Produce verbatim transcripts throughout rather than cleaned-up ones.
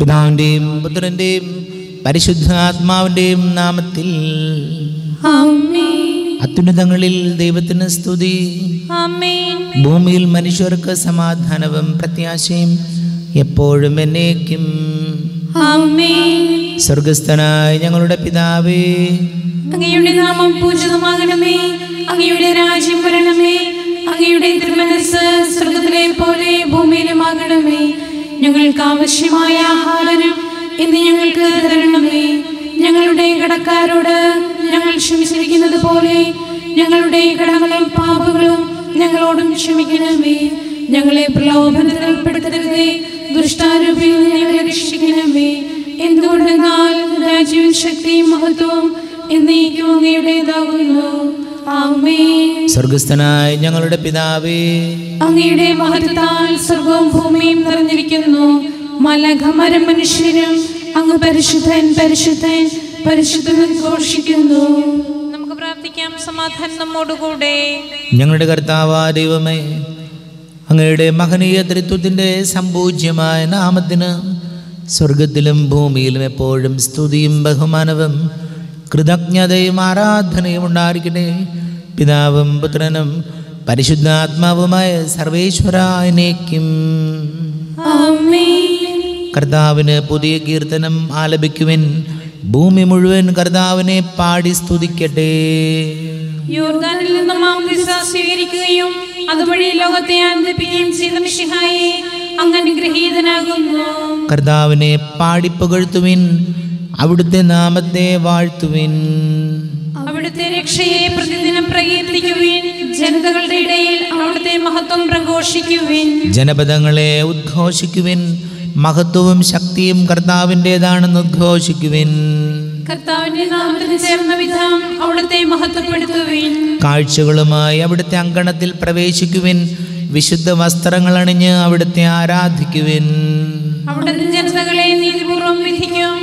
പിതാവിന്റെയും പുത്രന്റെയും പരിശുദ്ധാത്മാവിന്റെയും നാമത്തിൽ ആമേൻ. അത്യുന്നതങ്ങളിൽ ദൈവത്തിന് സ്തുതി. ആമേൻ. ഭൂമിയിൽ മനുഷ്യർക്ക് സമാധാനവും പ്രത്യാശയും എപ്പോഴും എന്നേക്കും. ആമേൻ. സ്വർഗ്ഗസ്ഥനായ ഞങ്ങളുടെ പിതാവേ, അങ്ങയുടെ നാമം പൂജിതമാകണമേ. അങ്ങയുടെ രാജ്യം വരണമേ. അങ്ങയുടെ തിരുമനസ്സ് സ്വർഗ്ഗത്തിലെ പോലെ ഭൂമിയിലുമാകണമേ. ഞങ്ങൾക്ക് ആവശ്യമായ ആഹാരം ഇന്ന് ഞങ്ങൾക്ക് തരണമേ. ഞങ്ങളുടെ കടക്കാരോട് ഞങ്ങൾ ക്ഷമിച്ചിരിക്കുന്നത് പോലെ ഞങ്ങളുടെ കടങ്ങളും പാപങ്ങളും ഞങ്ങളോടും ക്ഷമിക്കണമേ. ഞങ്ങളെ പ്രലോഭനത്തിൽ ഉൾപ്പെടുത്തരുതേ, ദുഷ്ടാരൂപിയിൽ ഞങ്ങളെ രക്ഷിക്കണമേ. എന്തുകൊണ്ടെന്നാൽ രാജ്യവും ശക്തിയും മഹത്വവും എന്നേക്കും അങ്ങയുടേതാകുന്നു. സ്വർഗസ്ഥനായ ഞങ്ങളുടെ പിതാവേ, അങ്ങയുടെ മഹത്വത്താൽ സ്വർഗവും ഭൂമിയും നിറഞ്ഞിരിക്കുന്നു. മലഘമരം മനുഷ്യരും അങ്ങ് പരിശുദ്ധൻ പരിശുദ്ധൻ പരിശുദ്ധൻ ഘോഷിക്കുന്നു. നമുക്ക് പ്രാർത്ഥിക്കാം. സമാധാനം നമ്മോടുകൂടെ. ഞങ്ങളുടെ കർത്താവായ ദൈവമേ, അങ്ങയുടെ മഹനീയ ത്രിത്വത്തിന്റെ സംപൂജ്യമായ നാമത്തിന് സ്വർഗത്തിലും ഭൂമിയിലും എപ്പോഴും സ്തുതിയും ബഹുമാനവും കൃതജ്ഞതയും ആരാധനയും ഉണ്ടായിരിക്കട്ടെ. പിതാവും പുത്രനും പരിശുദ്ധാത്മാവുമായ സർവേശ്വരാനേക്കും. കർത്താവിന് പുതിയ കീർത്തനം ആലപിക്കുവിൻ. ഭൂമി മുഴുവൻ കർത്താവിനെ പാടി സ്തുതിക്കട്ടെ. യോർദാനിൽ നിന്ന് മാംദിസ സ്വീകരിക്കുകയും അതുവഴി ലോകത്തെ ആനന്ദിപ്പിക്കുകയും ചെയ്ത മിശിഹായെ അങ്ങ് അനുഗ്രഹീതനാകുന്നു. കർത്താവിനെ പാടി പുകഴ്ത്തുവിൻ. അവിടുത്തെ നാമത്തെ വാഴ്ത്തുവിൻ. അവിടുത്തെ രക്ഷയെ പ്രതിദിനം പ്രകീർത്തിക്കുവിൻ. ജനതകളുടെ ഇടയിൽ അവിടുത്തെ മഹത്വം പ്രഘോഷിക്കുവിൻ. ജനപദങ്ങളെ ഉദ്ഘോഷിക്കുവിൻ. മഹത്വവും ശക്തിയും കർത്താവിൻ്റെതാണെന്ന് ഉദ്ഘോഷിക്കുവിൻ. കർത്താവിന്റെ നാമത്തിൽ ചേർന്ന വിധം അവിടുത്തെ മഹത്വപ്പെടുത്തുവിൻ. കാഴ്ചകളുമായി അവിടുത്തെ അങ്കണത്തിൽ പ്രവേശിക്കുവിൻ. വിശുദ്ധ വസ്ത്രങ്ങൾ അണിഞ്ഞ് അവിടുത്തെ ആരാധിക്കുവിൻ. അവിടുത്തെ ജനതകളെ നീതിപൂർവം വിധിക്കും.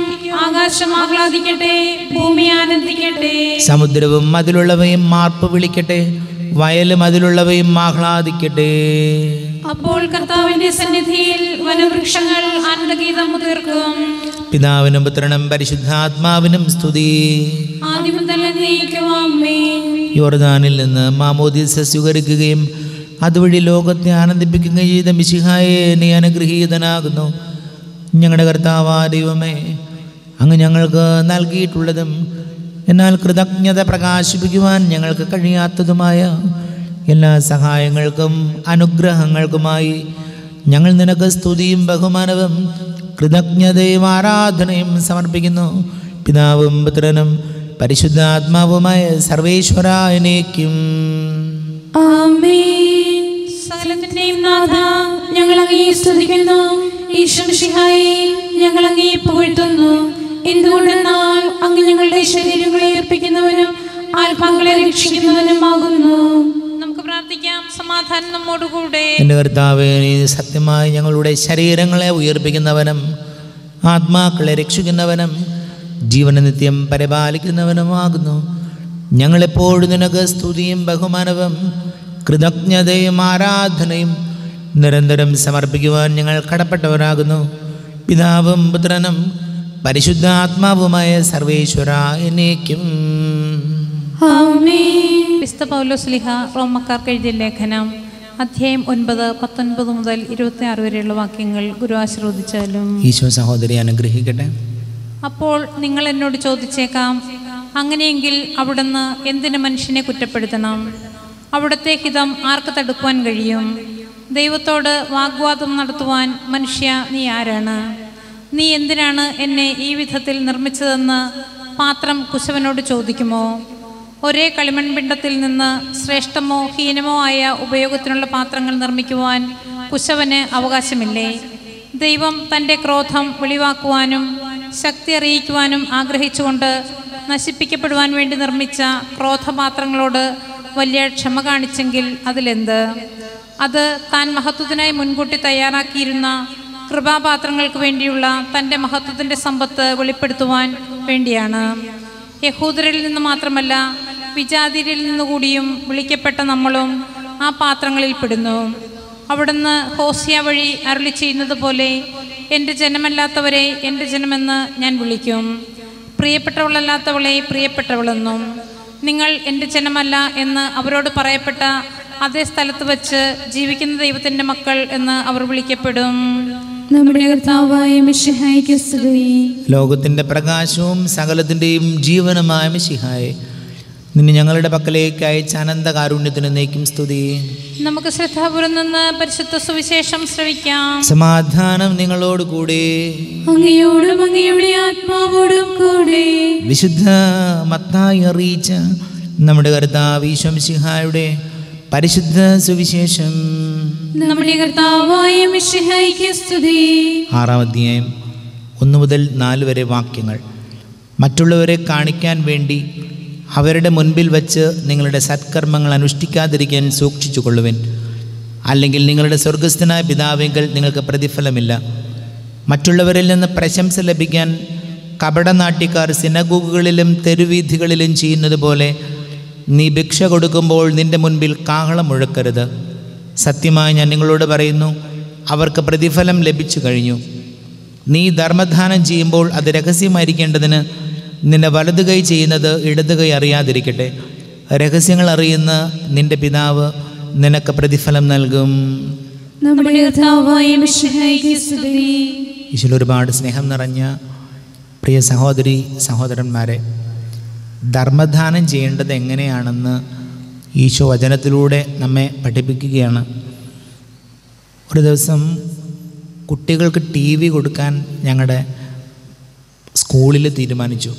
ആകാശം ആഹ്ലാദിക്കട്ടെ, ഭൂമി ആനന്ദിക്കട്ടെ. സമുദ്രവും അതിലുള്ളവയും മാർപ്പ് വിളിക്കട്ടെ, വയലും അതിലുള്ളവയും ആഹ്ലാദിക്കട്ടെ. അപ്പോൾ കർത്താവിന്റെ സന്നിധിയിൽ വനവൃക്ഷങ്ങൾ ആനന്ദഗീതം മുതിർക്കും. പിതാവിനും പുത്രനും പരിശുദ്ധാത്മാവിനും സ്തുതി. ആദിമം തന്നെ നീക്കും. ആമേൻ. യോർദാനിൽ നിന്ന് മാമോദീസ സ്വീകരിക്കുകയും അതുവഴി ലോകത്തെ ആനന്ദിപ്പിക്കുകയും ചെയ്ത മിശിഹായെ നീ അനുഗ്രഹീതനാകുന്നു. ഞങ്ങളുടെ കർത്താവായ ദൈവമേ, അങ്ങ് ഞങ്ങൾക്ക് നൽകിയിട്ടുള്ളതും എന്നാൽ കൃതജ്ഞത പ്രകാശിപ്പിക്കുവാൻ ഞങ്ങൾക്ക് കഴിയാത്തതുമായ എല്ലാ സഹായങ്ങൾക്കും അനുഗ്രഹങ്ങൾക്കുമായി ഞങ്ങൾ നിനക്ക് സ്തുതിയും ബഹുമാനവും കൃതജ്ഞതയും ആരാധനയും സമർപ്പിക്കുന്നു. പിതാവും പുത്രനും പരിശുദ്ധാത്മാവുമായ സർവേശ്വരാനേക്കും. ആമേൻ. സകലത്തിന്റെയും നാഥ, ഞങ്ങൾ അങ്ങയെ സ്തുതിക്കുന്നു. ഈശോ മിശിഹായെ ഞങ്ങൾ അങ്ങയെ പുകഴ്ത്തുന്നു. എന്തുകൊണ്ടെന്നാൽ അങ്ങ് ഞങ്ങളുടെ ശരീരങ്ങളെ ഏർപ്പിക്കുന്നവനും ആത്മാക്കളെ രക്ഷിക്കുന്നവനുമാകുന്നു. നമുക്ക് പ്രാർത്ഥിക്കാം. സമാധാനം നമ്മോടുകൂടെ. എൻ്റെ കർത്താവേ, നീ സത്യമായി ഞങ്ങളുടെ ശരീരങ്ങളെ ഉയർപ്പിക്കുന്നവനും ആത്മാക്കളെ രക്ഷിക്കുന്നവനും ജീവന നിത്യം പരിപാലിക്കുന്നവനുമാകുന്നു. ഞങ്ങളെപ്പോഴും നിനക്ക് സ്തുതിയും ബഹുമാനവും കൃതജ്ഞതയും ആരാധനയും നിരന്തരം സമർപ്പിക്കുവാൻ ഞങ്ങൾ കടപ്പെട്ടവരാകുന്നു. പിതാവും പുത്രനും പരിശുദ്ധാത്മാവുമായ സർവേശ്വരാനേക്കും. ആമേൻ. വിശുദ്ധ പൗലോസ്ലീഹ റോമക്കാർക്ക് എഴുതിയ ലേഖനം അധ്യായം ഒൻപത്, പത്തൊൻപത് മുതൽ ഇരുപത്തി ആറ് വരെയുള്ള വാക്യങ്ങൾ ഗുരു ആശീർവദിച്ചാലും ഈശോ സഹോദരി അനുഗ്രഹിക്കട്ടെ. അപ്പോൾ നിങ്ങൾ എന്നോട് ചോദിച്ചേക്കാം, അങ്ങനെയെങ്കിൽ അവിടുന്ന് എന്തിന് മനുഷ്യനെ കുറ്റപ്പെടുത്തണം? അവിടുത്തെ ഹിതം ആർക്ക് തടുക്കുവാൻ കഴിയും? ദൈവത്തോട് വാഗ്വാദം നടത്തുവാൻ മനുഷ്യ നീ ആരാണ്? നീ എന്തിനാണ് എന്നെ ഈ വിധത്തിൽ നിർമ്മിച്ചതെന്ന് പാത്രം കുശവനോട് ചോദിക്കുമോ? ഒരേ കളിമൺപിണ്ടത്തിൽ നിന്ന് ശ്രേഷ്ഠമോ ഹീനമോ ആയ ഉപയോഗത്തിനുള്ള പാത്രങ്ങൾ നിർമ്മിക്കുവാൻ കുശവന് അവകാശമില്ലേ? ദൈവം തൻ്റെ ക്രോധം വെളിവാക്കുവാനും ശക്തി അറിയിക്കുവാനും ആഗ്രഹിച്ചുകൊണ്ട് നശിപ്പിക്കപ്പെടുവാൻ വേണ്ടി നിർമ്മിച്ച ക്രോധപാത്രങ്ങളോട് വലിയ ക്ഷമ കാണിച്ചെങ്കിൽ അതിലെന്ത്? അത് താൻ മഹത്വത്തിനായി മുൻകൂട്ടി തയ്യാറാക്കിയിരുന്ന കൃപാപാത്രങ്ങൾക്ക് വേണ്ടിയുള്ള തൻ്റെ മഹത്വത്തിൻ്റെ സമ്പത്ത് വെളിപ്പെടുത്തുവാൻ വേണ്ടിയാണ്. യഹൂദരിൽ നിന്ന് മാത്രമല്ല വിജാതിരിൽ നിന്നുകൂടിയും വിളിക്കപ്പെട്ട നമ്മളും ആ പാത്രങ്ങളിൽ പെടുന്നു. അവിടുന്ന് ഹോസിയ വഴി അരുളി ചെയ്യുന്നത് പോലെ എൻ്റെ ജനമല്ലാത്തവരെ എൻ്റെ ജനമെന്ന് ഞാൻ വിളിക്കും, പ്രിയപ്പെട്ടവളല്ലാത്തവളെ പ്രിയപ്പെട്ടവളെന്നും. നിങ്ങൾ എൻ്റെ ജനമല്ല എന്ന് അവരോട് പറയപ്പെട്ട അതേ സ്ഥലത്ത് വച്ച് ജീവിക്കുന്ന ദൈവത്തിൻ്റെ മക്കൾ എന്ന് അവർ വിളിക്കപ്പെടും. നമ്മുടെ കർത്താവായ മിശിഹായ്ക്ക് സ്തുതി. ലോകത്തിൻ്റെ പ്രകാശവും സകലത്തിൻ്റെയും ജീവനുമായ മിശിഹായ്, നിന്നെ ഞങ്ങളുടെ പക്കലേക്ക് അയച്ച അനന്ത കാരുണ്യത്തിന് എന്നേക്കും സ്തുതി. നമുക്ക് ശ്രദ്ധാപൂർവം നിന്ന് പരിശുദ്ധ സുവിശേഷം ശ്രവിക്കാം. സമാധാനം നിങ്ങളോട് കൂടി, അങ്ങയോടും അങ്ങയുടെ ആത്മാവോടും കൂടി. വിശുദ്ധ മത്തായി അറിയിച്ച നമ്മുടെ കർത്താവ് ഈശോ മിശിഹായുടെ പരിശുദ്ധ സുവിശേഷം. നമ്മുടെ കർത്താവായ മിശിഹായ്ക്ക് സ്തുതി. ആറാം അധ്യായം ഒന്ന് മുതൽ നാല് വരെ വാക്യങ്ങൾ. മറ്റുള്ളവരെ കാണിക്കാൻ വേണ്ടി അവരുടെ മുൻപിൽ വച്ച് നിങ്ങളുടെ സത്കർമ്മങ്ങൾ അനുഷ്ഠിക്കാതിരിക്കാൻ സൂക്ഷിച്ചു കൊള്ളുവിൻ, അല്ലെങ്കിൽ നിങ്ങളുടെ സ്വർഗസ്ഥനായ പിതാവെങ്കിൽ നിങ്ങൾക്ക് പ്രതിഫലമില്ല. മറ്റുള്ളവരിൽ നിന്ന് പ്രശംസ ലഭിക്കാൻ കപടനാട്യക്കാർ സിനഗോഗുകളിലും തെരുവീഥികളിലും ചെയ്യുന്നത് പോലെ നീ ഭിക്ഷ കൊടുക്കുമ്പോൾ നിൻ്റെ മുൻപിൽ കാഹളം മുഴക്കരുത്. സത്യമായി ഞാൻ നിങ്ങളോട് പറയുന്നു, അവർക്ക് പ്രതിഫലം ലഭിച്ചു കഴിഞ്ഞു. നീ ധർമ്മദാനം ചെയ്യുമ്പോൾ അത് രഹസ്യമായിരിക്കേണ്ടതിന് നിന്റെ വലതു കൈ ചെയ്യുന്നത് ഇടതു കൈ അറിയാതിരിക്കട്ടെ. രഹസ്യങ്ങൾ അറിയുന്ന നിന്റെ പിതാവ് നിനക്ക് പ്രതിഫലം നൽകും. ഈശോയിൽ ഒരുപാട് സ്നേഹം നിറഞ്ഞ പ്രിയ സഹോദരി സഹോദരന്മാരെ, ധർമ്മദാനം ചെയ്യേണ്ടത് എങ്ങനെയാണെന്ന് ഈശോ വചനത്തിലൂടെ നമ്മെ പഠിപ്പിക്കുകയാണ്. ഒരു ദിവസം കുട്ടികൾക്ക് ടി വി കൊടുക്കാൻ ഞങ്ങളുടെ സ്കൂളിൽ തീരുമാനിച്ചു.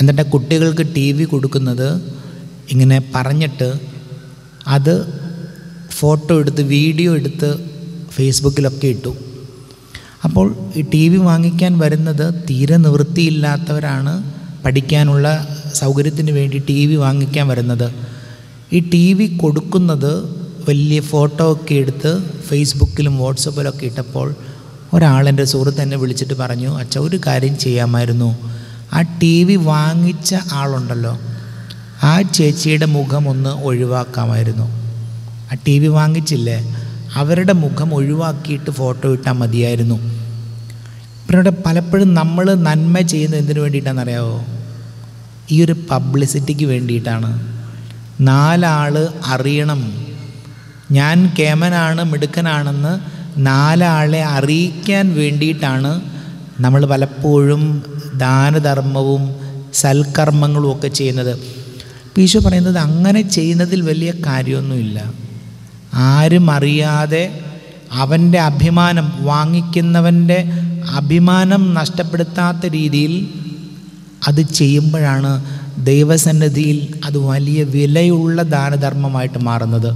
എന്നിട്ട് കുട്ടികൾക്ക് ടി വി കൊടുക്കുന്നത് ഇങ്ങനെ പറഞ്ഞിട്ട് അത് ഫോട്ടോ എടുത്ത് വീഡിയോ എടുത്ത് ഫേസ്ബുക്കിലൊക്കെ ഇട്ടു. അപ്പോൾ ഈ ടി വി വാങ്ങിക്കാൻ വരുന്നത് തീരെ നിവൃത്തിയില്ലാത്തവരാണ്, പഠിക്കാനുള്ള സൗകര്യത്തിന് വേണ്ടി ടി വി വാങ്ങിക്കാൻ വരുന്നത്. ഈ ടി വി കൊടുക്കുന്നത് വലിയ ഫോട്ടോ ഒക്കെ എടുത്ത് ഫേസ്ബുക്കിലും വാട്സപ്പിലൊക്കെ ഇട്ടപ്പോൾ ഒരാളെൻ്റെ സുഹൃത്ത് എന്നെ വിളിച്ചിട്ട് പറഞ്ഞു, അച്ഛ ഒരു കാര്യം ചെയ്യാമായിരുന്നു, ആ ടി വി വാങ്ങിച്ച ആളുണ്ടല്ലോ ആ ചേച്ചിയുടെ മുഖം ഒന്ന് ഒഴിവാക്കാമായിരുന്നു. ആ ടി വി വാങ്ങിച്ചില്ലേ, അവരുടെ മുഖം ഒഴിവാക്കിയിട്ട് ഫോട്ടോ ഇട്ടാൽ മതിയായിരുന്നു. പിന്നെ പലപ്പോഴും നമ്മൾ നന്മ ചെയ്യുന്നത് എന്തിനു വേണ്ടിയിട്ടാണെന്നറിയാമോ? ഈ ഒരു പബ്ലിസിറ്റിക്ക് വേണ്ടിയിട്ടാണ്. നാലാൾ അറിയണം ഞാൻ കേമനാണ് മിടുക്കനാണെന്ന് നാലാളെ അറിയിക്കാൻ വേണ്ടിയിട്ടാണ് നമ്മൾ പലപ്പോഴും ദാനധർമ്മവും സൽക്കർമ്മങ്ങളും ഒക്കെ ചെയ്യുന്നത്. ഈശോ പറയുന്നത് അങ്ങനെ ചെയ്യുന്നതിൽ വലിയ കാര്യമൊന്നുമില്ല. ആരും അറിയാതെ അവൻ്റെ അഭിമാനം, വാങ്ങിക്കുന്നവൻ്റെ അഭിമാനം നഷ്ടപ്പെടുത്താത്ത രീതിയിൽ അത് ചെയ്യുമ്പോഴാണ് ദൈവസന്നിധിയിൽ അത് വലിയ വിലയുള്ള ദാനധർമ്മമായിട്ട് മാറുന്നത്.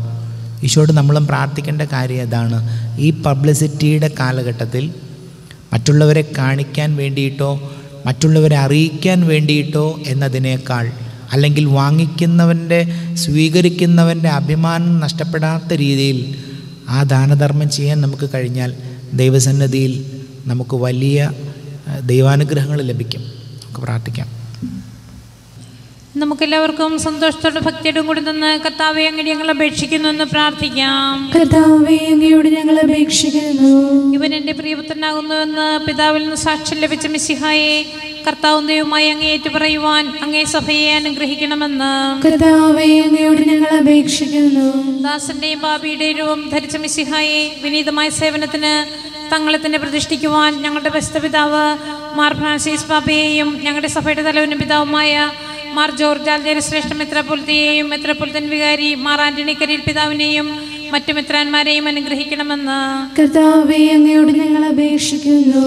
ഈശോയോട് നമ്മളും പ്രാർത്ഥിക്കേണ്ട കാര്യം അതാണ്. ഈ പബ്ലിസിറ്റിയുടെ കാലഘട്ടത്തിൽ മറ്റുള്ളവരെ കാണിക്കാൻ വേണ്ടിയിട്ടോ മറ്റുള്ളവരെ അറിയിക്കാൻ വേണ്ടിയിട്ടോ എന്നതിനേക്കാൾ, അല്ലെങ്കിൽ വാങ്ങിക്കുന്നവൻ്റെ സ്വീകരിക്കുന്നവൻ്റെ അഭിമാനം നഷ്ടപ്പെടാത്ത രീതിയിൽ ആ ദാനധർമ്മം ചെയ്യാൻ നമുക്ക് കഴിഞ്ഞാൽ ദൈവസന്നിധിയിൽ നമുക്ക് വലിയ ദൈവാനുഗ്രഹങ്ങൾ ലഭിക്കും. നമുക്ക് പ്രാർത്ഥിക്കാം. നമുക്കെല്ലാവർക്കും സന്തോഷത്തോടെ ഭക്തിയോടും കൂടി നിന്ന് കർത്താവേ അങ്ങയോട് ഞങ്ങൾ അപേക്ഷിക്കുന്നു എന്ന് പ്രാർത്ഥിക്കാം. കർത്താവേ അങ്ങയോട് ഞങ്ങൾ അപേക്ഷിക്കുന്നു. ഇവൻ എൻ്റെ പ്രിയപുത്രനാകുന്നുവെന്ന് പിതാവിൽ നിന്ന് സാക്ഷ്യം ലഭിച്ച മിശിഹായെ കർത്താവും ദൈവവുമായി അങ്ങേറ്റു പറയുവാൻ അങ്ങേ സഭയെ അനുഗ്രഹിക്കണമെന്ന് കർത്താവേ അങ്ങയോട് ഞങ്ങൾ അപേക്ഷിക്കുന്നു. ദാസന്റെയും പാപിയുടെയും രൂപം ധരിച്ച മിശിഹായെ വിനീതമായ സേവനത്തിന് തങ്ങളെ തന്നെ പ്രതിഷ്ഠിക്കുവാൻ ഞങ്ങളുടെ പരിശുദ്ധ പിതാവ് മാർ ഫ്രാൻസിസ് പാപ്പയെയും ഞങ്ങളുടെ സഭയുടെ തലവനും പിതാവുമായ മാർ ജോർജ് ആൽജേരി ശ്രേഷ്ഠ മെത്രാപ്പൊലിത്തയെയും മെത്രാപ്പൊലിത്തൻ വികാരി മാർ ആന്റണി കരിയിൽ പിതാവിനെയും മറ്റു മെത്രാന്മാരെയും അനുഗ്രഹിക്കണമെന്ന് കർത്താവേ അങ്ങയോട് ഞങ്ങൾ അപേക്ഷിക്കുന്നു.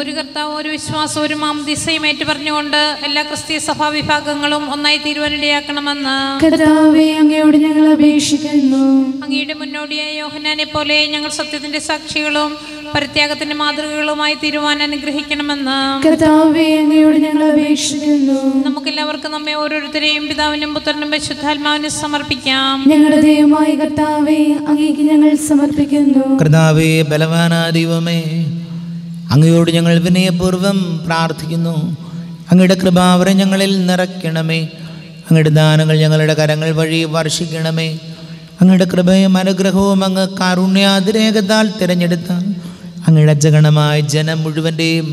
ഒരു കർത്താവ്, ഒരു വിശ്വാസം, ഒരു മാംദിസയും ഏറ്റുപറഞ്ഞുകൊണ്ട് എല്ലാ ക്രിസ്തീയ സഭാ വിഭാഗങ്ങളും ഒന്നായി തീരുവാനിടയാക്കണമെന്ന് കർത്താവേ അങ്ങയോട് ഞങ്ങൾ അപേക്ഷിക്കുന്നു. അങ്ങയുടെ മുന്നോടിയായ യോഹന്നാനെ പോലെ ഞങ്ങൾ സത്യത്തിന്റെ സാക്ഷികളും പരിത്യാഗത്തിന്റെ മാതൃകകളുമായി തീരുവാൻ അനുഗ്രഹിക്കണമെന്ന് കർത്താവേ അങ്ങയോട് ഞങ്ങൾ അപേക്ഷിക്കുന്നു. നമുക്കെല്ലാവർക്കും നമ്മെ ഓരോരുത്തരെയും പിതാവിനും പുത്രനും പരിശുദ്ധാത്മാവിനും സമർപ്പിക്കാം. ഞങ്ങളുടെ ദൈവമായ കർത്താവേ അങ്ങേക്ക് ഞങ്ങൾ സമർപ്പിക്കുന്നു. കർത്താവേ ബലവാനായ ദൈവമേ, അങ്ങയോട് ഞങ്ങൾ വിനയപൂർവ്വം പ്രാർത്ഥിക്കുന്നു. അങ്ങയുടെ കൃപാവരം ഞങ്ങളിൽ നിറയ്ക്കണമേ. അങ്ങയുടെ ദാനങ്ങൾ ഞങ്ങളുടെ കരങ്ങൾ വഴി വർഷിക്കണമേ. അങ്ങയുടെ കൃപയും അനുഗ്രഹവും അങ്ങ് കാരുണ്യാതിരേകത്താൽ തിരഞ്ഞെടുത്ത അങ്ങയുടെ ജഗണമായ ജനം മുഴുവൻ്റെയും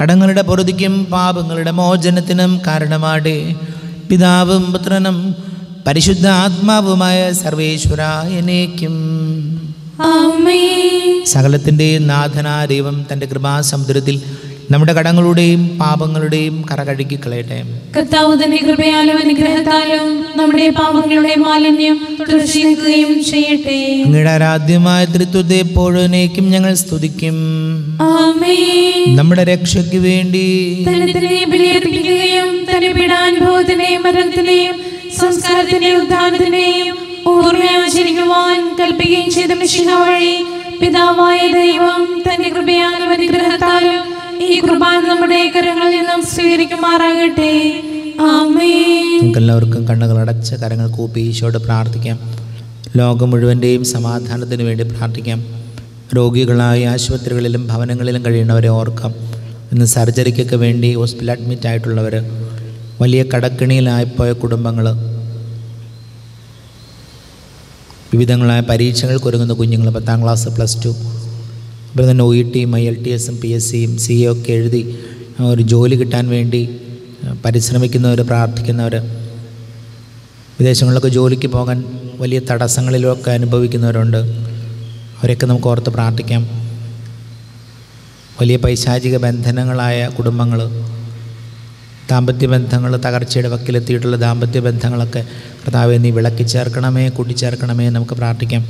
കടങ്ങളുടെ പൊറുതിക്കും പാപങ്ങളുടെ മോചനത്തിനും കാരണമാടേ. പിതാവും പുത്രനും പരിശുദ്ധ ആത്മാവുമായ സർവേശ്വര എന്നേക്കും ആമേൻ. സകലത്തിൻ്റെയും നാഥനായ ദൈവം തൻ്റെ കൃപാസമുദ്രത്തിൽ നമ്മുടെ കടങ്ങളുടെയും പാപങ്ങളുടെയും കരകഴുകി കളയട്ടെ. കർത്താവ് തന്റെ കൃപയാലും അനുഗ്രഹത്താലും നമ്മുടെ പാപങ്ങളുടെ മാലിന്യം തുടച്ചുനീക്കുകയും ചെയ്യട്ടെ. അങ്ങയുടെ ആരാധ്യമായ തൃത്വത്തെ എപ്പോഴേക്കും ഞങ്ങൾ സ്തുതിക്കും. ആമേൻ. നമ്മുടെ രക്ഷയ്ക്ക് വേണ്ടി തന്നെ ബലിയർപ്പിക്കുകയും തന്റെ പീഡാനുഭവത്തിനെയും മരണത്തിനെയും സംസ്കാരത്തിനെയും ഉദ്ധാനത്തിനെയും ഓർമ്മയാചരിക്കുവാൻ കൽപ്പിക്കുകയും ചെയ്ത മിശിഹ വഴി പിതാവായ ദൈവം തന്റെ കൃപയാലും അനുഗ്രഹത്താലും ഈ കുർബാന നമ്മുടെ കരങ്ങളിൽ നാം സ്വീകരിക്കുമാറാകട്ടെ. ആമേൻ. നമുക്കെല്ലാവർക്കും കണ്ണുകൾ അടച്ച് കരങ്ങൾ കൂപ്പി ഈശോയോട് പ്രാർത്ഥിക്കാം. ലോകം മുഴുവൻ്റെയും സമാധാനത്തിന് വേണ്ടി പ്രാർത്ഥിക്കാം. രോഗികളായി ആശുപത്രികളിലും ഭവനങ്ങളിലും കഴിയുന്നവരെ ഓർക്കാം. ഇന്ന് സർജറിക്കൊക്കെ വേണ്ടി ഹോസ്പിറ്റലിൽ അഡ്മിറ്റ് ആയിട്ടുള്ളവർ, വലിയ കടക്കിണിയിലായിപ്പോയ കുടുംബങ്ങൾ, വിവിധങ്ങളായ പരീക്ഷകൾക്കൊരുങ്ങുന്ന കുഞ്ഞുങ്ങൾ, പത്താം ക്ലാസ് പ്ലസ് ടു ഇപ്പോൾ തന്നെ ഒ ഇ ടിയും ഐ എൽ ടി എസും പി എസ് സിയും സി എ ഒക്കെ എഴുതി ഒരു ജോലി കിട്ടാൻ വേണ്ടി പരിശ്രമിക്കുന്നവർ, പ്രാർത്ഥിക്കുന്നവർ, വിദേശങ്ങളിലൊക്കെ ജോലിക്ക് പോകാൻ വലിയ തടസ്സങ്ങളിലൊക്കെ അനുഭവിക്കുന്നവരുണ്ട്. അവരൊക്കെ നമുക്ക് ഓർത്ത് പ്രാർത്ഥിക്കാം. വലിയ പൈശാചിക ബന്ധനങ്ങളായ കുടുംബങ്ങൾ, ദാമ്പത്യ ബന്ധങ്ങൾ തകർച്ചയുടെ വക്കിലെത്തിയിട്ടുള്ള ദാമ്പത്യ ബന്ധങ്ങളൊക്കെ കർത്താവേ നീ വിളക്കി ചേർക്കണമേ, കൂട്ടിച്ചേർക്കണമേ നമുക്ക് പ്രാർത്ഥിക്കാം.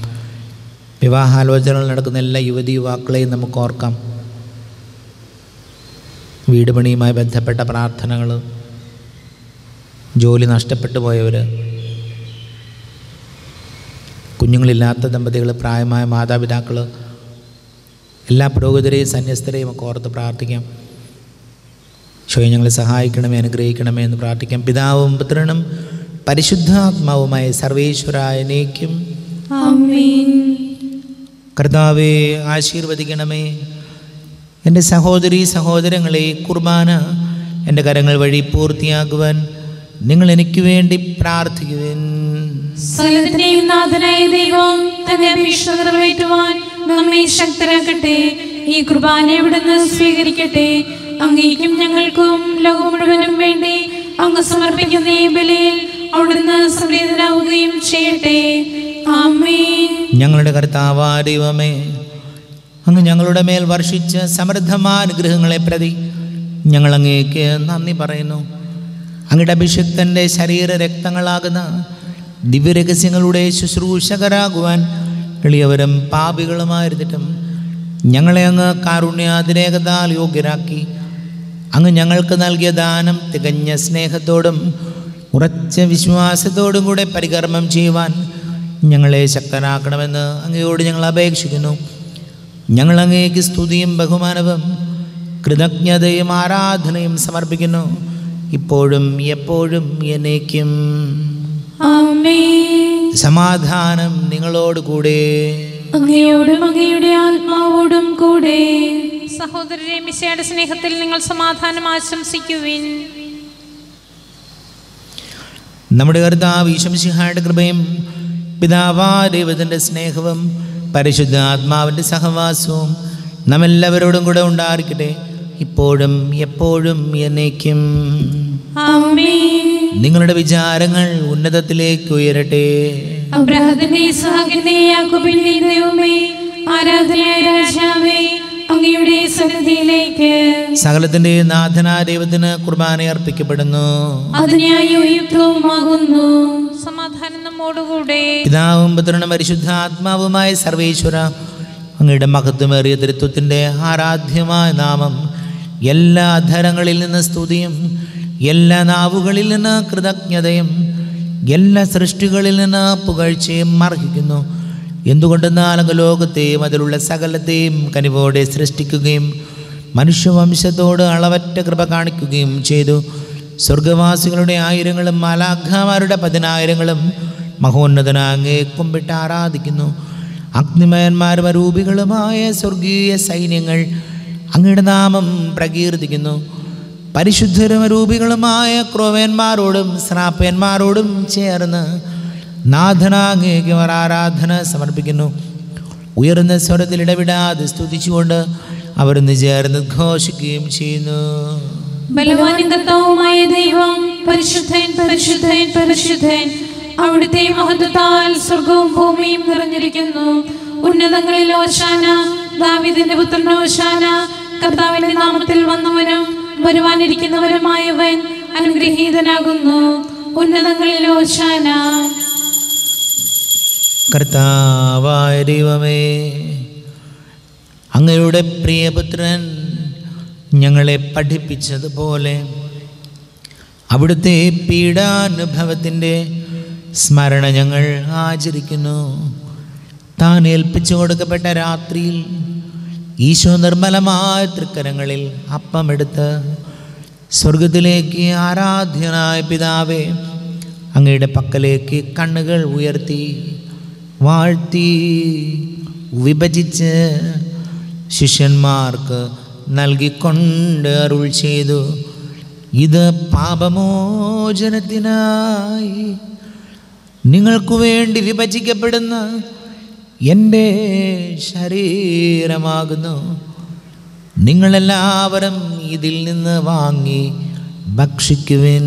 വിവാഹാലോചനകൾ നടക്കുന്ന എല്ലാ യുവതി യുവാക്കളെയും നമുക്ക് ഓർക്കാം. വീട് പണിയുമായി ബന്ധപ്പെട്ട പ്രാർത്ഥനകൾ, ജോലി നഷ്ടപ്പെട്ടു പോയവർ, കുഞ്ഞുങ്ങളില്ലാത്ത ദമ്പതികൾ, പ്രായമായ മാതാപിതാക്കൾ, എല്ലാ പുരോഹിതരെയും സന്യസ്തരെയും ഒക്കെ ഓർത്ത് പ്രാർത്ഥിക്കാം. ഈശോയെ ഞങ്ങളെ സഹായിക്കണമേ, അനുഗ്രഹിക്കണമേ എന്ന് പ്രാർത്ഥിക്കാം. പിതാവും പുത്രനും പരിശുദ്ധാത്മാവുമായ സർവേശ്വരായ എന്നേക്കും ആമേൻ. കർത്താവേ ആശീർവദിക്കണമേ. എൻ്റെ സഹോദരീ സഹോദരങ്ങളെ, കുർബാന എൻ്റെ കരങ്ങൾ വഴി പൂർത്തിയാക്കുവാൻ നിങ്ങൾ എനിക്ക് വേണ്ടി പ്രാർത്ഥിക്കുവിൻ. സകലത്തിനെയും നാഥനായ ദൈവം തന്റെ അപേക്ഷ നിറവേറ്റുവാൻ നമ്മെ ശക്തരാക്കട്ടെ. ഈ കുർബാന ഇവിടുന്ന് സ്വീകരിക്കട്ടെ. അങ്ങേക്കും ഞങ്ങൾക്കും ലോകം മുഴുവനും വേണ്ടി അങ്ങ് സമർപ്പിക്കുന്ന ഈ ബലിയിൽ അവിടുന്ന് സംപ്രീതനാവുകയും ചെയ്യട്ടെ. ആമേൻ. ഞങ്ങളുടെ കർത്താവായ ദൈവമേ, അങ്ങ് ഞങ്ങളുടെ മേൽ വർഷിച്ച സമൃദ്ധമായ അനുഗ്രഹങ്ങളെ പ്രതി ഞങ്ങൾ അങ്ങേക്ക് നന്ദി പറയുന്നു. അങ്ങയുടെ അഭിഷിക്തൻ്റെ ശരീര രക്തങ്ങളാകുന്ന ദിവ്യരഹസ്യങ്ങളുടെ ശുശ്രൂഷകരാകുവാൻ എളിയവരും പാപികളുമായിരുന്നിട്ടും ഞങ്ങളെ അങ്ങ് കാരുണ്യാതിരേകതാൽ യോഗ്യരാക്കി. അങ്ങ് ഞങ്ങൾക്ക് നൽകിയ ദാനം തികഞ്ഞ സ്നേഹത്തോടും ഉറച്ച വിശ്വാസത്തോടും കൂടെ പരികർമ്മം ചെയ്യുവാൻ ഞങ്ങളെ ശക്തനാക്കണമെന്ന് അങ്ങയോട് ഞങ്ങൾ അപേക്ഷിക്കുന്നു. ഞങ്ങൾ അങ്ങേക്ക് സ്തുതിയും ബഹുമാനവും കൃതജ്ഞതയും ആരാധനയും സമർപ്പിക്കുന്നു, ഇപ്പോഴും എപ്പോഴും എന്നേക്കും ആമേൻ. സമാധാനം നിങ്ങളോട് കൂടെ. അങ്ങയോടും അങ്ങയുടെ ആത്മാവോടും കൂടെ. സഹോദരരെ, മിശിഹായുടെ സ്നേഹത്തിൽ നിങ്ങൾ സമാധാനം ആശംസിക്കുവിൻ. നമ്മുടെ കർത്താവ് ഈശോ മിശിഹായുടെ കൃപയും പിതാവായ ദൈവത്തിൻ്റെ സ്നേഹവും പരിശുദ്ധ ആത്മാവിൻ്റെ സഹവാസവും നമ്മെല്ലാവരോടും കൂടെ ഉണ്ടായിരിക്കട്ടെ, ഇപ്പോഴും എപ്പോഴും എന്നേക്കും ആമേൻ. നിങ്ങളുടെ വിചാരങ്ങൾ ഉന്നതത്തിലേക്ക് ഉയരട്ടെ. അബ്രാഹത്തിന്റെ, ഇസ്ഹാക്കിന്റെ, യാക്കോബിന്റെ ദൈവമേ, ആരാധനയായ രാജാവേ, അങ്ങയുടെ സന്നിധിയിലേക്ക് സകലത്തിന്റെ നാഥനായ ദൈവത്തിന് കുർബാന അർപ്പിക്കപ്പെടുന്നു. അതിനായി യുക്തവുമാകുന്നു. സമാധാനം നമ്മോടുകൂടെ. പിതാവും പുത്രനും പരിശുദ്ധാത്മാവുമായ സർവേശ്വര, അങ്ങയുടെ മഹത്വമേറിയ തൃത്വത്തിന്റെ ആരാധ്യമായ നാമം എല്ലാ അധരങ്ങളിൽ നിന്ന് സ്തുതിയും എല്ലാ നാവുകളിൽ നിന്ന് കൃതജ്ഞതയും എല്ലാ സൃഷ്ടികളിൽ നിന്ന് പുകഴ്ചയും അർഹിക്കുന്നു. എന്തുകൊണ്ടെന്നാൽ ലോകത്തെയും അതിലുള്ള സകലത്തെയും കനിവോടെ സൃഷ്ടിക്കുകയും മനുഷ്യവംശത്തോട് അളവറ്റ കൃപ കാണിക്കുകയും ചെയ്തു. സ്വർഗവാസികളുടെ ആയിരങ്ങളും മാലാഖമാരുടെ പതിനായിരങ്ങളും മഹോന്നതന അങ്ങേ കുമ്പിട്ട് ആരാധിക്കുന്നു. അഗ്നിമയന്മാരും അരൂപികളുമായ സ്വർഗീയ സൈന്യങ്ങൾ അങ്ങയുടെ നാമം പ്രകീർത്തിക്കുന്നു. പരിശുദ്ധരും അരൂപികളുമായ ക്രോവേന്മാരോടും ശ്രാപ്പന്മാരോടും ചേർന്ന് നാഥനാങ്ങേക്ക് അവർ ആരാധന സമർപ്പിക്കുന്നു. ഉയർന്ന സ്വരത്തിൽ ഇടവിടാതെ സ്തുതിച്ചുകൊണ്ട് അവർ ഒന്ന് ചേർന്ന് ഘോഷിക്കുകയും ചെയ്യുന്നു. ബലവാനും കർത്താവുമായ ദൈവം പരിശുദ്ധൻ പരിശുദ്ധൻ പരിശുദ്ധൻ, അവിടുത്തെ മഹത്വത്താൽ സ്വർഗവും ഭൂമിയും നിറഞ്ഞിരിക്കുന്നു. ഉന്നതങ്ങളിൽ ഓശാന, ദാവീദിന്റെ പുത്രൻ ഓശാന. കർത്താവിന്റെ നാമത്തിൽ വന്നവനും വരുവാനിരിക്കുന്നവരുമായവൻ അനുഗ്രഹീതനാകുന്നു. ഉന്നതങ്ങളിൽ ഓശാന. കർത്താവായ ദൈവമേ, അങ്ങയുടെ പ്രിയപുത്രൻ ഞങ്ങളെ പഠിപ്പിച്ചതുപോലെ അവിടുത്തെ പീഡാനുഭവത്തിൻ്റെ സ്മരണ ഞങ്ങൾ ആചരിക്കുന്നു. താൻ ഏൽപ്പിച്ചു കൊടുക്കപ്പെട്ട രാത്രിയിൽ ഈശോ നിർമ്മലമായ തൃക്കരങ്ങളിൽ അപ്പമെടുത്ത് സ്വർഗത്തിലേക്ക് ആരാധ്യനായ പിതാവേ അങ്ങയുടെ പക്കലേക്ക് കണ്ണുകൾ ഉയർത്തി വാഴ്ത്തി വിഭജിച്ച് ശിഷ്യന്മാർക്ക് നൽകിക്കൊണ്ട് അരുൾ ചെയ്തു, ഇത് പാപമോചനത്തിനായി നിങ്ങൾക്കു വേണ്ടി വിഭജിക്കപ്പെടുന്ന എൻ്റെ ശരീരമാകുന്നു. നിങ്ങളെല്ലാവരും ഇതിൽ നിന്ന് വാങ്ങി ഭക്ഷിക്കുവിൻ.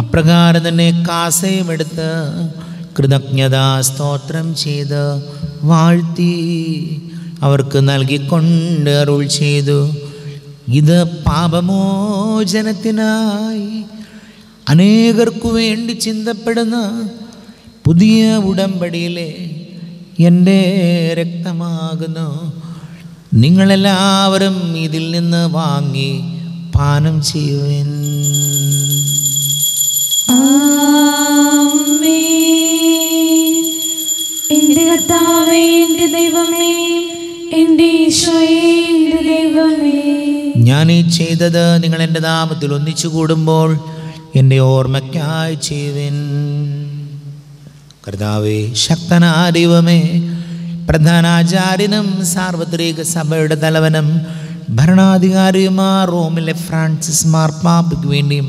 അപ്രകാരം തന്നെ കാസയും എടുത്ത് കൃതജ്ഞതാ സ്തോത്രം ചെയ്ത് വാഴ്ത്തി അവർക്ക് നൽകിക്കൊണ്ട് അരുൾ ചെയ്തു, ഇത് പാപമോചനത്തിനായി അനേകർക്കു വേണ്ടി ചിന്തപ്പെടുന്ന പുതിയ ഉടമ്പടിയിലെ എൻ്റെ രക്തമാകുന്നു. നിങ്ങളെല്ലാവരും ഇതിൽ നിന്ന് വാങ്ങി പാനം ചെയ്യുവിൻ. എൻ്റെ കർത്താവേ, എൻ്റെ ദൈവമേ, എൻ്റെ ഈശോയേ, എൻ്റെ ദൈവമേ, ഞാൻ ഈ ചെയ്തത് നിങ്ങൾ എൻ്റെ നാമത്തിൽ ഒന്നിച്ചു കൂടുമ്പോൾ എൻ്റെ ഓർമ്മയ്ക്കായി ചെയ്യുവിൻ. കർത്താവേ, ശക്തനായ ദൈവമേ, പ്രധാനാചാര്യനും സാർവത്രിക സഭയുടെ തലവനും ഭരണാധികാരിയുമായ റോമിലെ ഫ്രാൻസിസ് മാർപ്പാപ്പയ്ക്ക് വേണ്ടിയും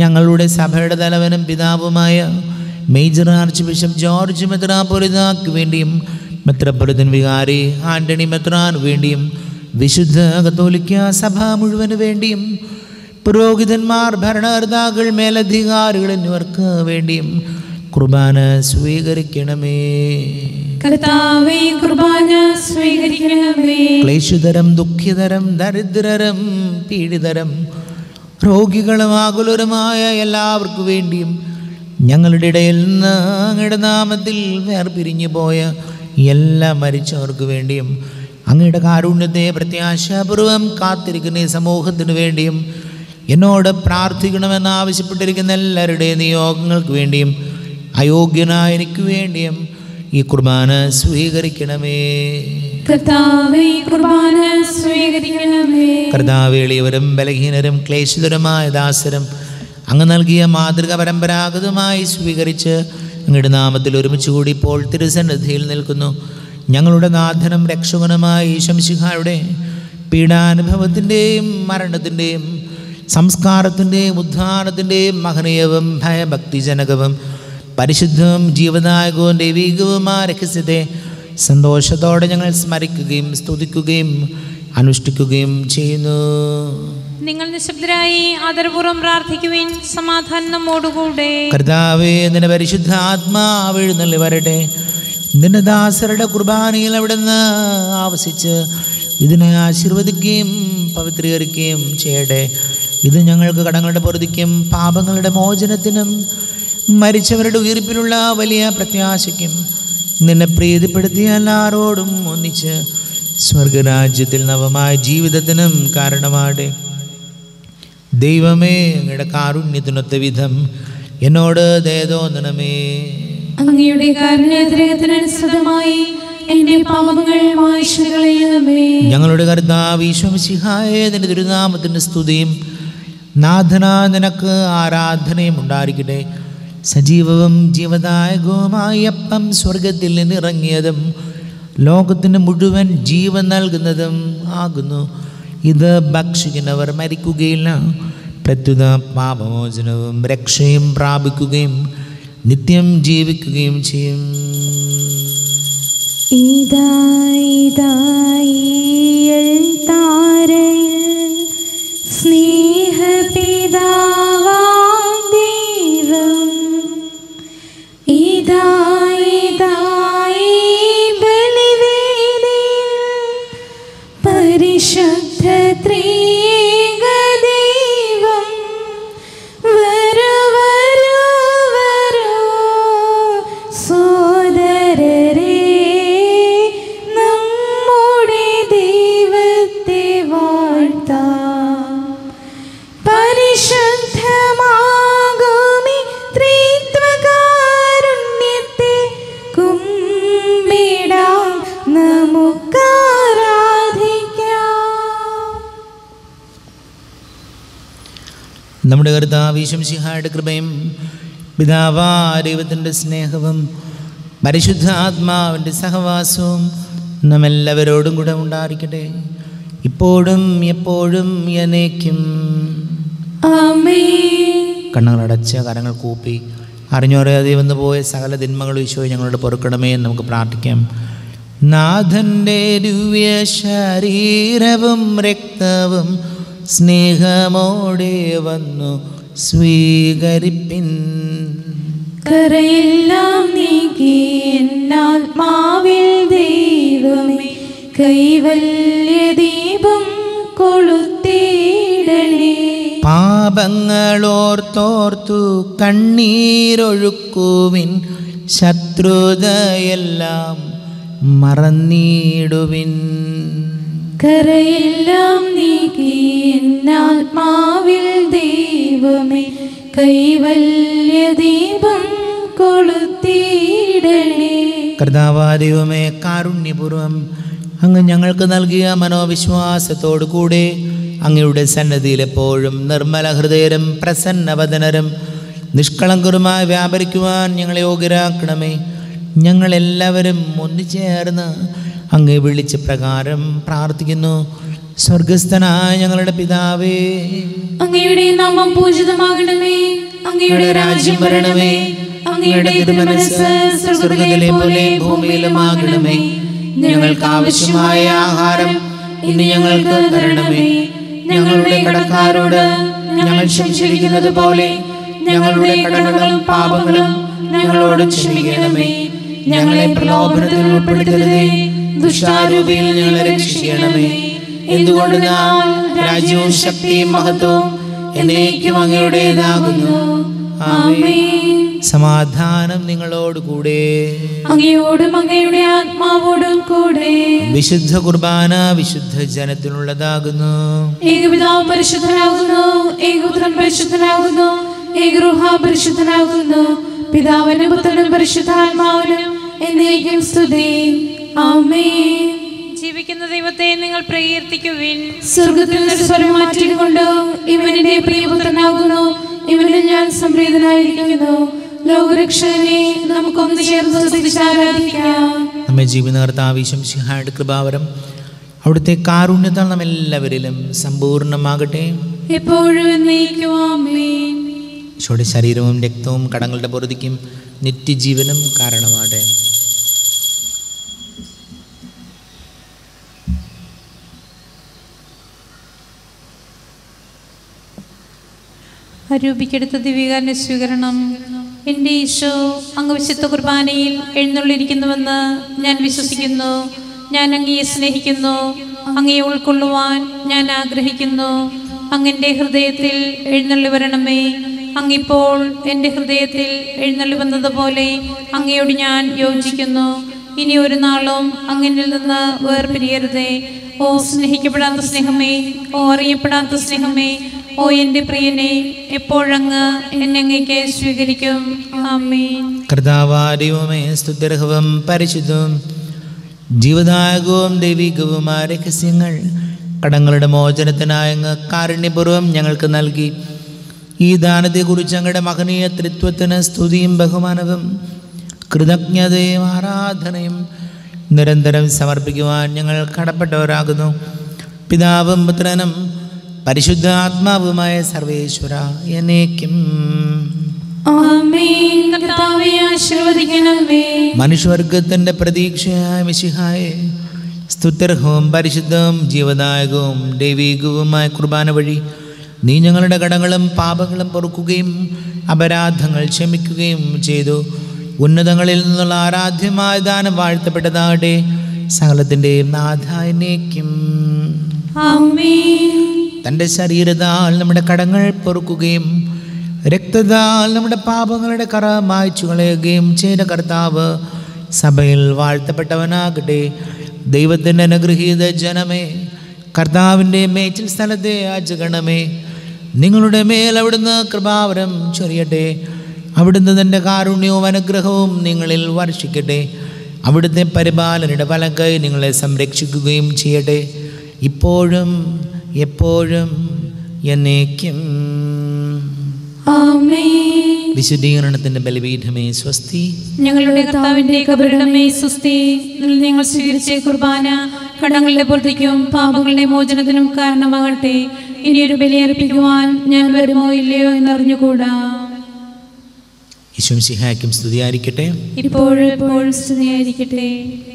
ഞങ്ങളുടെ സഭയുടെ തലവനും പിതാവുമായ മേജർ ആർച്ച് ബിഷപ്പ് ജോർജ് മെത്രാപ്പൊലിതാക്ക് വേണ്ടിയും മെത്രാപ്പൊലിത്തൻ വികാരി ആൻ്റണി മെത്രാന് വേണ്ടിയും വിശുദ്ധ കത്തോലിക്ക സഭ മുഴുവന് വേണ്ടിയും പുരോഹിതന്മാർ, ഭരണകർത്താക്കൾ, മേലധികാരികൾ എന്നിവർക്ക് വേണ്ടിയും കുർബാന സ്വീകരിക്കണമേ. കർത്താവേ, കുർബാന സ്വീകരിക്കണമേ. ക്ലേശുതരം, ദുഃഖിതരം, ദരിദ്രരം, പീഡിതരം, രോഗികളും ആകുലരുമായ എല്ലാവർക്കു വേണ്ടിയും ഞങ്ങളുടെ ഇടയിൽ നിന്ന് അങ്ങയുടെ നാമത്തിൽ വേർപിരിഞ്ഞു പോയ എല്ലാ മരിച്ചവർക്ക് വേണ്ടിയും അങ്ങയുടെ കാരുണ്യത്തെ പ്രത്യാശാപൂർവം കാത്തിരിക്കുന്ന ഈ സമൂഹത്തിനു വേണ്ടിയും എന്നോട് പ്രാർത്ഥിക്കണമെന്ന് ആവശ്യപ്പെട്ടിരിക്കുന്ന എല്ലാവരുടെയും നിയോഗങ്ങൾക്ക് വേണ്ടിയും അയോഗ്യനായ എനിക്ക് വേണ്ടിയും ഈ കുർബാന സ്വീകരിക്കണമേ. കർത്താവേ, കുർബാന സ്വീകരിക്കണമേ. കർത്താവേ, എളിയവരും ബലഹീനരും ക്ലേശിതരുമായ ദാസരും അങ്ങ് നൽകിയ മാതൃക പരമ്പരാഗതമായി സ്വീകരിച്ച് അങ്ങയുടെ നാമത്തിൽ ഒരുമിച്ച് കൂടി ഇപ്പോൾ തിരുസന്നിധിയിൽ നിൽക്കുന്നു. ഞങ്ങളുടെ നാഥനും രക്ഷകനുമായ ഈശോമിശിഹായുടെ പീഡാനുഭവത്തിൻ്റെയും മരണത്തിൻ്റെയും സംസ്കാരത്തിൻ്റെയും ഉദ്ധാനത്തിൻ്റെയും മഹനീയവും ഭയഭക്തിജനകവും പരിശുദ്ധവും ജീവനായകവും ദൈവികവുമായ രഹസ്യത്തെ സന്തോഷത്തോടെ ഞങ്ങൾ സ്മരിക്കുകയും സ്തുതിക്കുകയും അനുഷ്ഠിക്കുകയും ചെയ്യുന്നു. നിങ്ങൾ നിശബ്ദരായി ആദരപൂർവ്വം പ്രാർത്ഥിക്കുവിൻ. സമാധാനമോടുകൂടെ. കർത്താവേ, നിന്റെ പരിശുദ്ധ ആത്മാവ് എഴുന്നള്ളി വരട്ടെ. നിന്റെ ദാസരുടെ കുർബാനയിൽ അവിടുന്ന് ആവസിച്ച് ഇതിനെ ആശീർവദിക്കുകയും പവിത്രീകരിക്കുകയും ചെയ്യട്ടെ. ഇത് ഞങ്ങൾക്ക് കടങ്ങളുടെ പൊറുതിക്കും പാപങ്ങളുടെ മോചനത്തിനും മരിച്ചവരുടെ ഉയർപ്പിലുള്ള വലിയ പ്രത്യാശയ്ക്കും നിന്നെ പ്രീതിപ്പെടുത്തിയ എല്ലാവരോടും ഒന്നിച്ച് സ്വർഗരാജ്യത്തിൽ നവമായ ജീവിതത്തിനും കാരണമാടെ. ദൈവമേ, അങ്ങയുടെ കാരുണ്യത്തിനൊത്ത വിധം എന്നോട് ദയ തോന്നണമേ. അങ്ങയുടെ കാരുണ്യത്തിനനുസൃതമായി എന്റെ പാപങ്ങൾ മായ്ച്ചുകളയണമേ. ഞങ്ങളുടെ കർത്താവ് ഈശോ മിശിഹായേ, നിന്റെ തിരുനാമത്തിൻ്റെ സ്തുതിയും നാഥനാ നിനക്ക് ആരാധനയും ഉണ്ടായിരിക്കട്ടെ. സജീവവും ജീവദായകവുമായ അപ്പം സ്വർഗത്തിൽ നിന്നിറങ്ങിയതും ലോകത്തിന് മുഴുവൻ ജീവൻ നൽകുന്നതും ആകുന്നു. ഇത് ഭക്ഷിക്കുന്നവർ മരിക്കുകയില്ല, പ്രത്യുത പാപമോചനവും രക്ഷയും പ്രാപിക്കുകയും നിത്യം ജീവിക്കുകയും ചെയ്യും. നമ്മുടെ കർത്താവ് ശംസിഹായുടെ കൃപയും പിതാവാ ദൈവത്തിൻ്റെ സ്നേഹവും പരിശുദ്ധ ആത്മാവിൻ്റെ സഹവാസവും നമ്മെല്ലാവരോടും കൂടെ ഉണ്ടായിരിക്കട്ടെ, ഇപ്പോഴും എപ്പോഴും എന്നേക്കും. കണ്ണുകളടച്ച് കരങ്ങൾ കൂപ്പി അറിഞ്ഞോറിയാതെ വന്നു പോയ സകല തിന്മകളും ഈശോയെ ഞങ്ങളോട് പൊറുക്കണമേ എന്ന് നമുക്ക് പ്രാർത്ഥിക്കാം. നാഥൻ്റെ ദിവ്യ ശരീരവും രക്തവും സ്നേഹമോടെ വന്നു സ്വീകരിപ്പിൻ. കരയെല്ലാം നീക്കി എന്നാത്മാവിൽ ദൈവമേ കൈവല്യ ദീപം കൊളുത്തിടണേ. പാപങ്ങളോർത്തോർത്തു കണ്ണീരൊഴുക്കുവിൻ, ശത്രുതയെല്ലാം മറന്നിടുവിൻ. കരയെല്ലാം നീക്കി എന്നാത്മാവിൽ ദൈവമേ കൈവല്യ ദീപം കൊളുത്തിടണേ. കർത്താവായ ദൈവമേ, കാരുണ്യപൂർവം അങ്ങ് ഞങ്ങൾക്ക് നൽകിയ മനോവിശ്വാസത്തോടു കൂടെ അങ്ങയുടെ സന്നദ്ധിയിൽ എപ്പോഴും നിർമ്മല ഹൃദയരും പ്രസന്നവദനരും നിഷ്കളങ്കരുമായി വ്യാപരിക്കുവാൻ ഞങ്ങളെ യോഗ്യരാക്കണമേ. ഞങ്ങളെല്ലാവരും ഒന്നുചേർന്ന് അങ്ങ് വിളിച്ച പ്രകാരം പ്രാർത്ഥിക്കുന്നു. സ്വർഗസ്ഥനായ ഞങ്ങളുടെ പിതാവേ, അങ്ങയുടെ നാമം പൂജിതമാകണമേ, അങ്ങയുടെ രാജ്യം വരണമേ, അങ്ങയുടെ തിരുമനസ്സ് സ്വർഗ്ഗത്തിലെ പോലെ ഭൂമിയിലും ആകണമേ. ഞങ്ങൾക്ക് ആവശ്യമായ ആഹാരം ഇന്ന് ഞങ്ങൾക്ക് തരണമേ. ഞങ്ങളുടെ കടക്കാരോട് ഞങ്ങൾ ക്ഷമിച്ചിരിക്കുന്നത് പോലെ ഞങ്ങളുടെ കടങ്ങളും പാപങ്ങളും ഞങ്ങളോട് ക്ഷമിക്കണമേ. ഞങ്ങളെ പ്രലോഭനത്തിൽ ഉൾപ്പെടുത്തരുതേ, ദുഷ്ടാരൂപിയിൽ ഞങ്ങളെ രക്ഷിക്കണമേ. എന്തുകൊണ്ട് നാം രാജ്യവും ശക്തിയും മഹത്വവും എന്നേക്കും അങ്ങയുടേതാകുന്നു. ആമേൻ. സമാധാനം നിങ്ങളോടുകൂടെ, അങ്ങയോടും അങ്ങയുടെ ആത്മാവോടും കൂടെ. വിശുദ്ധ കുർബാന വിശുദ്ധ ജനത്തിനുള്ളതാകുന്നു. ഏകപിതാവ് പരിശുദ്ധനാകുന്നു, ഏകപുത്രൻ പരിശുദ്ധനാകുന്നു, ഏകരൂഹ പരിശുദ്ധനാകുന്നു. പിതാവിനും പുത്രനും പരിശുദ്ധാത്മാവിനും എന്നേക്കും സ്തുതി. ആമേൻ. ജീവിക്കുന്ന ദൈവത്തെ നിങ്ങൾ പ്രകീർത്തിക്കുവിൻ. സ്വർഗ്ഗത്തിൽ നിന്ന് സ്വരം മാറ്റിക്കൊണ്ട് ഇവന്റെ പ്രിയപുത്രനാകുന്നു, ഇവനിൽ ഞാൻ സംപ്രീതനായിരിക്കുന്നു. ലോകരക്ഷകനെ നമുക്കൊന്ന് ചേർന്ന് സ്തുതിച്ചാരാധിക്കാം. നമ്മെ ജീവിതകർത്താവ് ശംസിഹായുടെ കൃപാവരം അവിടുത്തെ കാരുണ്യത്താൽ നമ്മെല്ലാവരിലും സമ്പൂർണ്ണമാകട്ടെ, എപ്പോഴും എന്നേക്കും. ആമേൻ. ഈശോയുടെ ശരീരവും രക്തവും കടങ്ങളുടെ പൊറുതിക്കും നിത്യജീവനും കാരണമാകട്ടെ. അരൂപിക്കെടുത്ത ദിവ്യകാരുണ്യ സ്വീകരണം. എൻ്റെ ഈശോ, അങ്ങ് വിശുദ്ധ കുർബാനയിൽ എഴുന്നള്ളിയിരിക്കുന്നുവെന്ന് ഞാൻ വിശ്വസിക്കുന്നു. ഞാൻ അങ്ങയെ സ്നേഹിക്കുന്നു, അങ്ങയെ ഉൾക്കൊള്ളുവാൻ ഞാൻ ആഗ്രഹിക്കുന്നു. അങ്ങൻ്റെ ഹൃദയത്തിൽ എഴുന്നള്ളി വരണമേ. അങ്ങിപ്പോൾ എൻ്റെ ഹൃദയത്തിൽ എഴുന്നള്ളി വന്നതുപോലെ അങ്ങയോട് ഞാൻ യോജിക്കുന്നു. ഇനി ഒരു നാളും അങ്ങിൽ നിന്ന് വേർപിരിയരുതേ. ഓ സ്നേഹിക്കപ്പെടാത്ത സ്നേഹമേ, ഓ അറിയപ്പെടാത്ത സ്നേഹമേ, ഓ എൻ്റെ പ്രിയനെ, എപ്പോഴങ്ങ് എന്നെ അങ്ങേക്ക് സ്വീകരിക്കും. ആമേൻ. കർത്താവായ ദൈവമേ, സ്തുത്യർഹവും പരിശുദ്ധവും ജീവദായകവും ദൈവികവുമായ രഹസ്യങ്ങൾ കടങ്ങളുടെ മോചനത്തിനായി അങ്ങ് കാരുണ്യപൂർവ്വം ഞങ്ങൾക്ക് നൽകി. ഈ ദാനത്തെക്കുറിച്ച് അങ്ങയുടെ മഹനീയ ത്രിത്വത്തിന് സ്തുതിയും ബഹുമാനവും കൃതജ്ഞതയും ആരാധനയും നിരന്തരം സമർപ്പിക്കുവാൻ ഞങ്ങൾ കടപ്പെട്ടവരാകുന്നു. പിതാവും പുത്രനും പരിശുദ്ധ ആത്മാവുമായ സർവേശ്വര, എന്നേക്കും ആമേൻ. കർത്താവേ, ആശീർവദിക്കണമേ. മനുഷ്യവർഗത്തിൻ്റെ പ്രതീക്ഷയായ മിശിഹായെ, സ്തുത്യർഹവും പരിശുദ്ധവും ജീവദായകവും ദൈവികവുമായ കുർബാന വഴി നീ ഞങ്ങളുടെ കടങ്ങളും പാപങ്ങളും പൊറുക്കുകയും അപരാധങ്ങൾ ക്ഷമിക്കുകയും ചെയ്തു. ഉന്നതങ്ങളിൽ നിന്നുള്ള ആരാധ്യമായ ദാനം വാഴ്ത്തപ്പെട്ടതാകട്ടെ. സകലത്തിൻ്റെയും നാഥാനേക്കും ആമേൻ. തൻ്റെ ശരീരത്താൽ നമ്മുടെ കടങ്ങൾ പൊറുക്കുകയും രക്തത്താൽ നമ്മുടെ പാപങ്ങളുടെ കറ മായ്ച്ചു കളയുകയും ചെയ്ത കർത്താവ് സഭയിൽ വാഴ്ത്തപ്പെട്ടവനാകട്ടെ. ദൈവത്തിൻ്റെ അനുഗ്രഹീത ജനമേ, കർത്താവിൻ്റെ മേച്ചിൽ സ്ഥലത്തെ യാചകണമേ. നിങ്ങളുടെ മേൽ അവിടുന്ന് കൃപാവരം ചൊരിയട്ടെ. അവിടുന്ന് തൻ്റെ കാരുണ്യവും അനുഗ്രഹവും നിങ്ങളിൽ വർഷിക്കട്ടെ. അവിടുത്തെ പരിപാലനയുടെ വലങ്കൈ നിങ്ങളെ സംരക്ഷിക്കുകയും ചെയ്യട്ടെ, ഇപ്പോഴും എപ്പോഴും എന്നേക്കും ആമേൻ. വിശുദ്ധീകരണത്തിന്റെ ബലിപീഠമേ സ്വസ്തി. ഞങ്ങളുടെ കർത്താവിന്റെ കബറിടമേ സ്വസ്തി. നിങ്ങൾ സ്വീകരിച്ച കുർബാന കടങ്ങളുടെ പൂർത്തിക്കും പാപങ്ങളുടെ മോചനത്തിനും കാരണമാകട്ടെ. ഇനിയൊരു ബലിയർപ്പിക്കുവാൻ ഞാൻ വരുമോ ഇല്ലയോ എന്നറിഞ്ഞുകൂടാ. യേശുവിൻ ശിഹായ്ക്കും സ്തുതിയായിരിക്കട്ടെ, ഇപ്പോഴും എപ്പോഴും സ്തുതിയായിരിക്കട്ടെ.